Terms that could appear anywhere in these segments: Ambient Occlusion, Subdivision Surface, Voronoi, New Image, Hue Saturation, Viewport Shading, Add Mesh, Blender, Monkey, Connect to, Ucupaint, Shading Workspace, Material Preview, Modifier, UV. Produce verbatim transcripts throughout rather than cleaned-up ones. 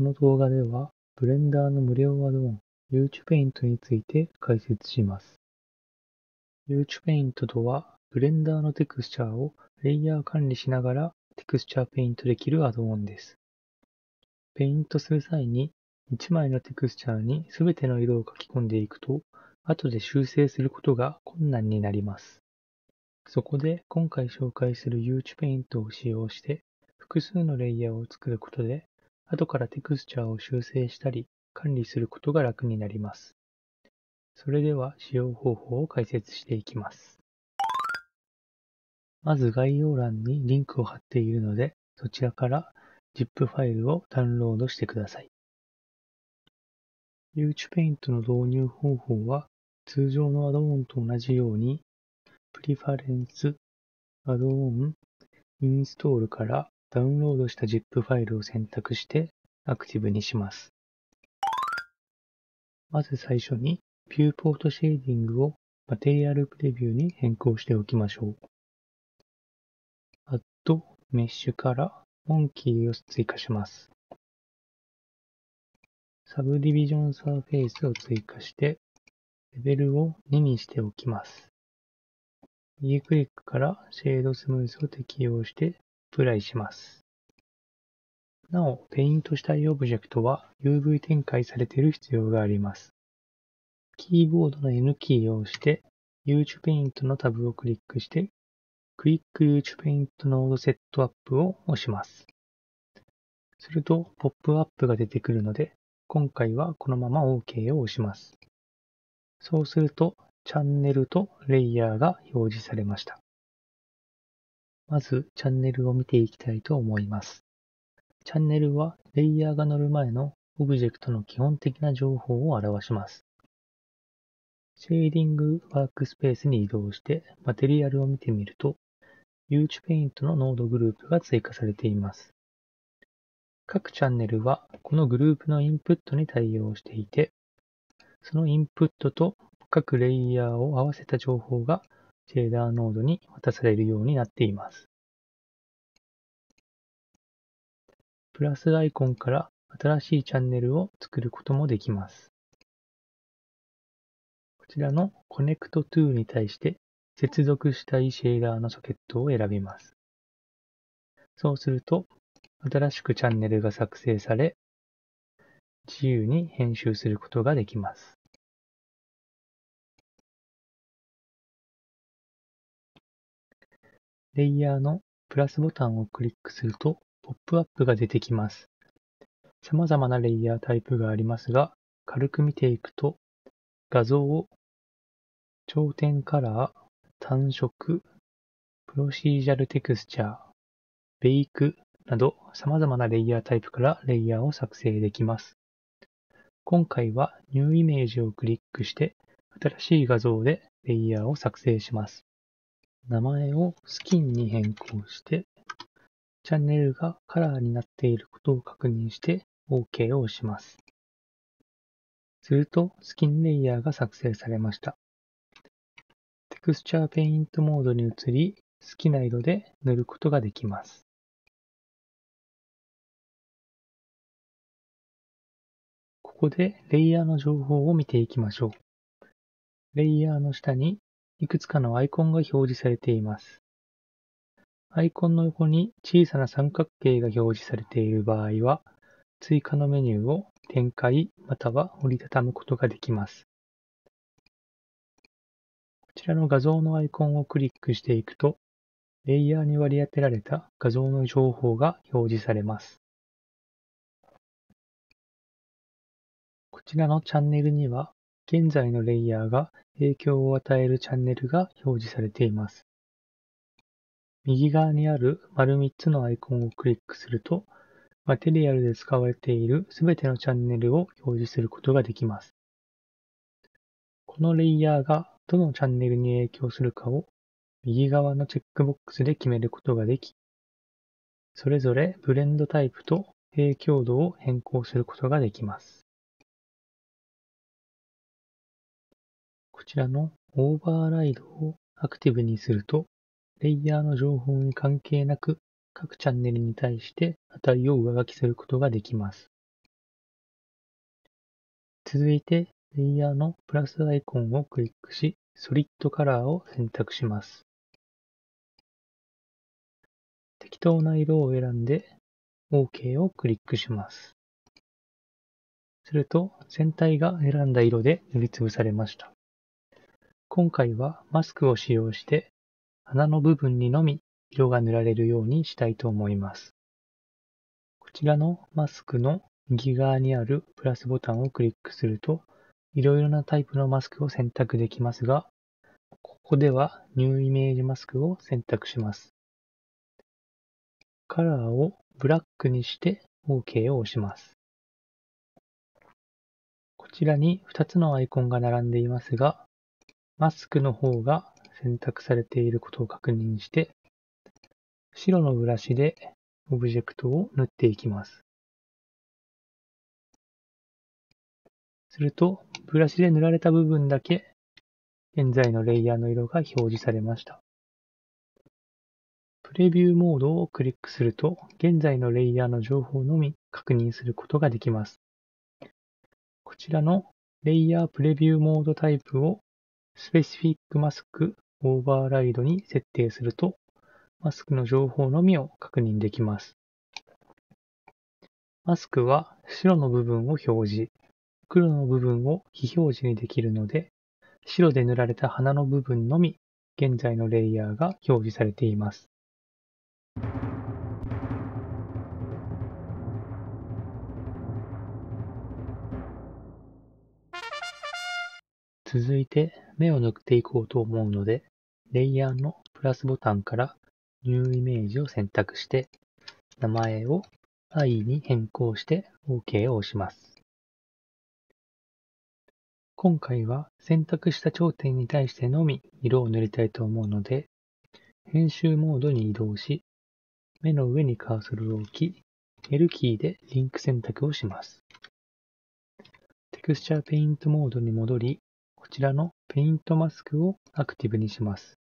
この動画では Blender の無料アドオン Ucupaint について解説します。Ucupaint とは Blender のテクスチャーをレイヤー管理しながらテクスチャーペイントできるアドオンです。ペイントする際にいちまいのテクスチャーに全ての色を書き込んでいくと後で修正することが困難になります。そこで今回紹介する Ucupaint を使用して複数のレイヤーを作ることで後からテクスチャーを修正したり管理することが楽になります。それでは使用方法を解説していきます。まず概要欄にリンクを貼っているので、そちらから ジップ ファイルをダウンロードしてください。Ucupaint の導入方法は通常のアドオンと同じように、プリファレンス、アドオン、インストールからダウンロードした ジップ ファイルを選択してアクティブにします。まず最初に Viewport Shading を Material Preview に変更しておきましょう。Add Mesh から Monkey を追加します。Subdivision Surface を追加してレベルをににしておきます。右クリックからシェードスムースを適用してアプライします。なお、ペイントしたいオブジェクトは ユーブイ 展開されている必要があります。キーボードの エヌ キーを押して、Ucupaint のタブをクリックして、Quick Ucupaint Node Setup を押します。すると、ポップアップが出てくるので、今回はこのまま OK を押します。そうすると、チャンネルとレイヤーが表示されました。まず、チャンネルを見ていきたいと思います。チャンネルは、レイヤーが載る前のオブジェクトの基本的な情報を表します。シェーディングワークスペースに移動して、マテリアルを見てみると、Ucupaint のノードグループが追加されています。各チャンネルは、このグループのインプットに対応していて、そのインプットと各レイヤーを合わせた情報が、シェーダーノードに渡されるようになっています。プラスアイコンから新しいチャンネルを作ることもできます。こちらの Connect to に対して接続したいシェーダーのソケットを選びます。そうすると、新しくチャンネルが作成され、自由に編集することができます。レイヤーのプラスボタンをクリックするとポップアップが出てきます。様々なレイヤータイプがありますが、軽く見ていくと、画像を頂点カラー、単色、プロシージャルテクスチャー、ベイクなど様々なレイヤータイプからレイヤーを作成できます。今回は New Image をクリックして、新しい画像でレイヤーを作成します。名前をスキンに変更して、チャンネルがカラーになっていることを確認して OK を押します。すると、スキンレイヤーが作成されました。テクスチャーペイントモードに移り、好きな色で塗ることができます。ここでレイヤーの情報を見ていきましょう。レイヤーの下に、いくつかのアイコンが表示されています。アイコンの横に小さな三角形が表示されている場合は、追加のメニューを展開または折りたたむことができます。こちらの画像のアイコンをクリックしていくと、レイヤーに割り当てられた画像の情報が表示されます。こちらのチャンネルには、現在のレイヤーが影響を与えるチャンネルが表示されています。右側にある丸みっつのアイコンをクリックすると、マテリアルで使われているすべてのチャンネルを表示することができます。このレイヤーがどのチャンネルに影響するかを右側のチェックボックスで決めることができ、それぞれブレンドタイプと影響度を変更することができます。こちらのオーバーライドをアクティブにすると、レイヤーの情報に関係なく各チャンネルに対して値を上書きすることができます。続いて、レイヤーのプラスアイコンをクリックし、ソリッドカラーを選択します。適当な色を選んで、OK をクリックします。すると、全体が選んだ色で塗りつぶされました。今回はマスクを使用して、鼻の部分にのみ色が塗られるようにしたいと思います。こちらのマスクの右側にあるプラスボタンをクリックすると、いろいろなタイプのマスクを選択できますが、ここでは New Image マスクを選択します。カラーをブラックにして OK を押します。こちらにふたつのアイコンが並んでいますが、マスクの方が選択されていることを確認して、白のブラシでオブジェクトを塗っていきます。すると、ブラシで塗られた部分だけ、現在のレイヤーの色が表示されました。プレビューモードをクリックすると、現在のレイヤーの情報のみ確認することができます。こちらのレイヤープレビューモードタイプをスペシフィックマスクオーバーライドに設定すると、マスクの情報のみを確認できます。マスクは白の部分を表示、黒の部分を非表示にできるので、白で塗られた鼻の部分のみ、現在のレイヤーが表示されています。続いて目を塗っていこうと思うので、レイヤーのプラスボタンからニューイメージを選択して、名前を アイ に変更して OK を押します。今回は選択した頂点に対してのみ色を塗りたいと思うので、編集モードに移動し、目の上にカーソルを置き、L キーでリンク選択をします。テクスチャーペイントモードに戻り、こちらのペイントマスクをアクティブにします。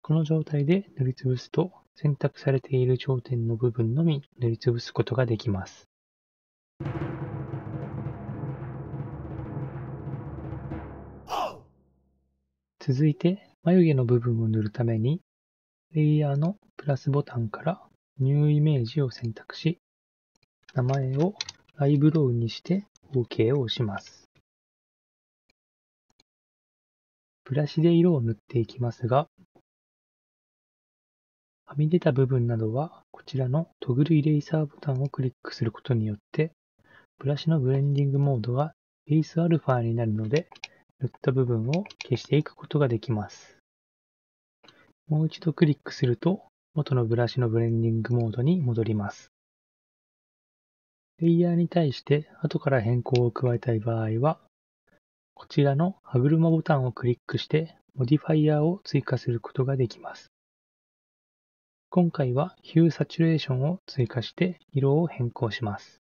この状態で塗りつぶすと、選択されている頂点の部分のみ塗りつぶすことができます。続いて、眉毛の部分を塗るために、レイヤーのプラスボタンからニューイメージを選択し、名前をアイブロウにして OK を押します。ブラシで色を塗っていきますが、はみ出た部分などは、こちらのトグルイレイサーボタンをクリックすることによって、ブラシのブレンディングモードがベースアルファになるので、塗った部分を消していくことができます。もう一度クリックすると、元のブラシのブレンディングモードに戻ります。レイヤーに対して後から変更を加えたい場合は、こちらの歯車ボタンをクリックして、モディファイアを追加することができます。今回は Hue Saturation を追加して色を変更します。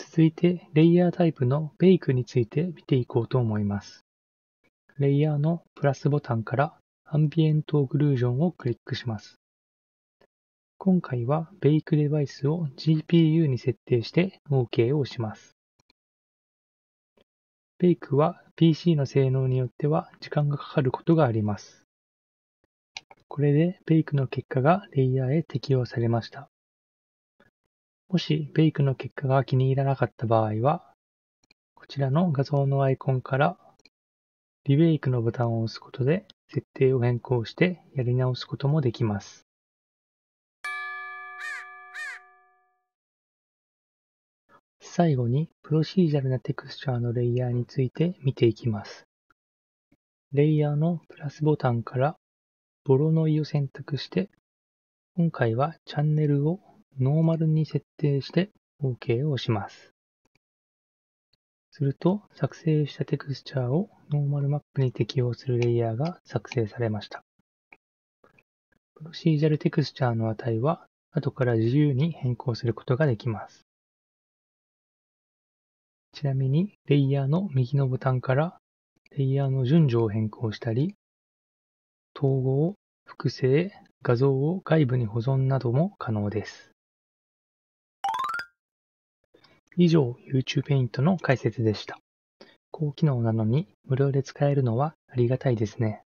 続いて、レイヤータイプのベイクについて見ていこうと思います。レイヤーのプラスボタンからAmbient Occlusionをクリックします。今回はベイクデバイスを ジーピーユー に設定して OK を押します。ベイクは ピーシー の性能によっては時間がかかることがあります。これでベイクの結果がレイヤーへ適用されました。もしベイクの結果が気に入らなかった場合は、こちらの画像のアイコンからリベイクのボタンを押すことで設定を変更してやり直すこともできます。最後に、プロシージャルなテクスチャーのレイヤーについて見ていきます。レイヤーのプラスボタンから、ボロノイを選択して、今回はチャンネルをノーマルに設定して OK を押します。すると、作成したテクスチャーをノーマルマップに適用するレイヤーが作成されました。プロシージャルテクスチャーの値は、後から自由に変更することができます。ちなみに、レイヤーの右のボタンから、レイヤーの順序を変更したり、統合、複製、画像を外部に保存なども可能です。以上、UcuPaint の解説でした。高機能なのに無料で使えるのはありがたいですね。